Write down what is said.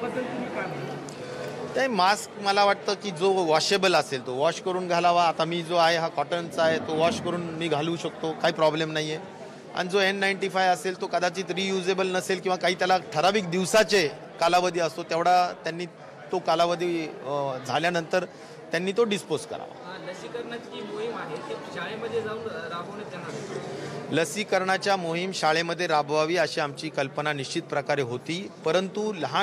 त्याबद्दल तुम्ही काय म्हणता? ते मास्क मला वाटतं की जो वॉशेबल असेल तो वॉश करून घालावा. आता मी जो आहे हा कॉटनचा आहे तो वॉश करून मी घालू शकतो, काही प्रॉब्लेम नाही आहे. आणि जो N95 असेल तो कदाचित रियुजेबल नसेल किंवा काही त्याला ठराविक दिवसाचे कालावधी असतो, तेवढा त्यांनी तो कालावधी झाल्यानंतर त्यांनी तो डिस्पोज करावा. लसीकरणाची मोहीम आहे ती शाळेमध्ये जाऊन राबवण्यात येणार. लसीकरणाची मोहीम शाळेमध्ये राबवावी अशी आमची कल्पना निश्चित प्रकारे होती, परंतु लहान